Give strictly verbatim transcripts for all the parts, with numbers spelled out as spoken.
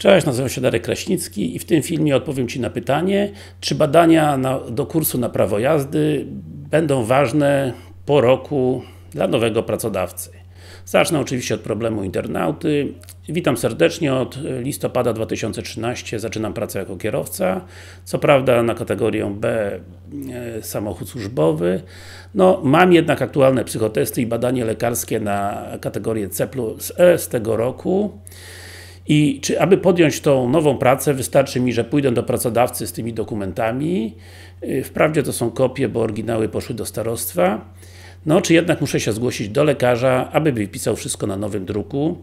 Cześć, nazywam się Dariusz Kraśnicki i w tym filmie odpowiem Ci na pytanie, czy badania na, do kursu na prawo jazdy będą ważne po roku dla nowego pracodawcy. Zacznę oczywiście od problemu internauty. Witam serdecznie, od listopada dwa tysiące trzynastego zaczynam pracę jako kierowca. Co prawda na kategorię B samochód służbowy. No, mam jednak aktualne psychotesty i badanie lekarskie na kategorię C plus E z tego roku. I czy aby podjąć tą nową pracę, wystarczy mi, że pójdę do pracodawcy z tymi dokumentami? Wprawdzie to są kopie, bo oryginały poszły do starostwa. No, czy jednak muszę się zgłosić do lekarza, aby wypisał wszystko na nowym druku?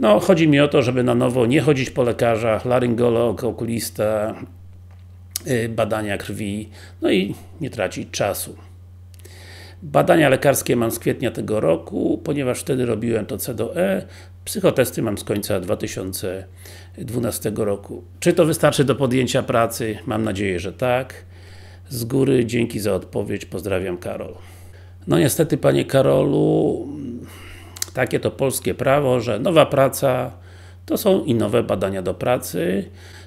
No, chodzi mi o to, żeby na nowo nie chodzić po lekarzach, laryngolog, okulista, badania krwi, no i nie tracić czasu. Badania lekarskie mam z kwietnia tego roku, ponieważ wtedy robiłem to C do E. Psychotesty mam z końca dwa tysiące dwunastego roku. Czy to wystarczy do podjęcia pracy? Mam nadzieję, że tak. Z góry dzięki za odpowiedź. Pozdrawiam, Karol. No niestety, Panie Karolu, takie to polskie prawo, że nowa praca to są i nowe badania do pracy.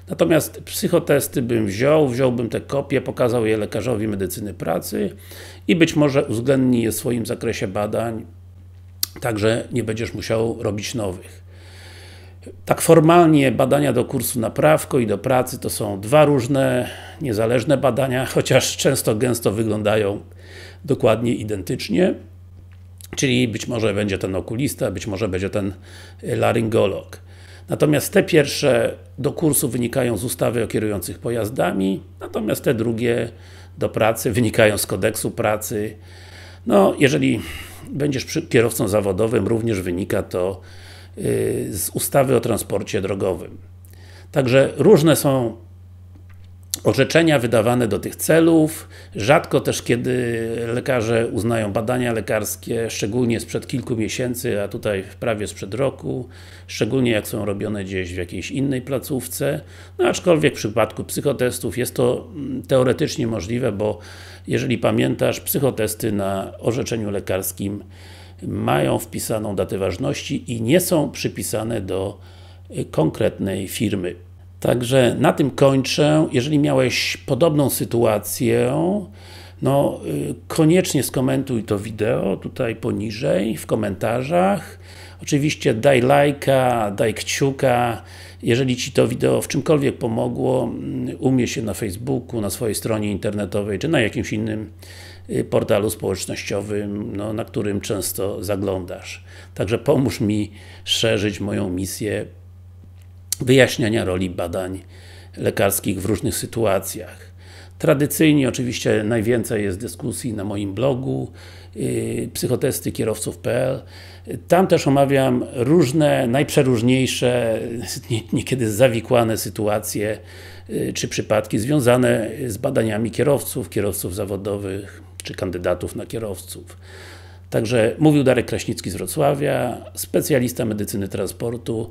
Natomiast psychotesty bym wziął, wziąłbym te kopie, pokazał je lekarzowi medycyny pracy i być może uwzględni je w swoim zakresie badań, także nie będziesz musiał robić nowych. Tak formalnie badania do kursu na prawko i do pracy to są dwa różne, niezależne badania, chociaż często gęsto wyglądają dokładnie identycznie. Czyli być może będzie ten okulista, być może będzie ten laryngolog. Natomiast te pierwsze do kursu wynikają z ustawy o kierujących pojazdami, natomiast te drugie do pracy wynikają z kodeksu pracy. No, jeżeli będziesz kierowcą zawodowym, również wynika to z ustawy o transporcie drogowym. Także różne są orzeczenia wydawane do tych celów. Rzadko też, kiedy lekarze uznają badania lekarskie, szczególnie sprzed kilku miesięcy, a tutaj prawie sprzed roku, szczególnie jak są robione gdzieś w jakiejś innej placówce. No aczkolwiek w przypadku psychotestów jest to teoretycznie możliwe, bo jeżeli pamiętasz, psychotesty na orzeczeniu lekarskim mają wpisaną datę ważności i nie są przypisane do konkretnej firmy. Także na tym kończę. Jeżeli miałeś podobną sytuację, no koniecznie skomentuj to wideo tutaj poniżej, w komentarzach. Oczywiście daj lajka, daj kciuka. Jeżeli Ci to wideo w czymkolwiek pomogło, umieść się na Facebooku, na swojej stronie internetowej, czy na jakimś innym portalu społecznościowym, no, na którym często zaglądasz. Także pomóż mi szerzyć moją misję wyjaśniania roli badań lekarskich w różnych sytuacjach. Tradycyjnie oczywiście najwięcej jest dyskusji na moim blogu psychotestykierowców kropka p l. Tam też omawiam różne, najprzeróżniejsze, niekiedy zawikłane sytuacje czy przypadki związane z badaniami kierowców, kierowców zawodowych czy kandydatów na kierowców. Także mówił Dariusz Kraśnicki z Wrocławia, specjalista medycyny transportu.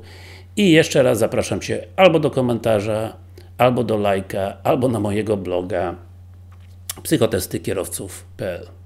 I jeszcze raz zapraszam Cię albo do komentarza, albo do lajka, albo na mojego bloga psychotestykierowców kropka p l.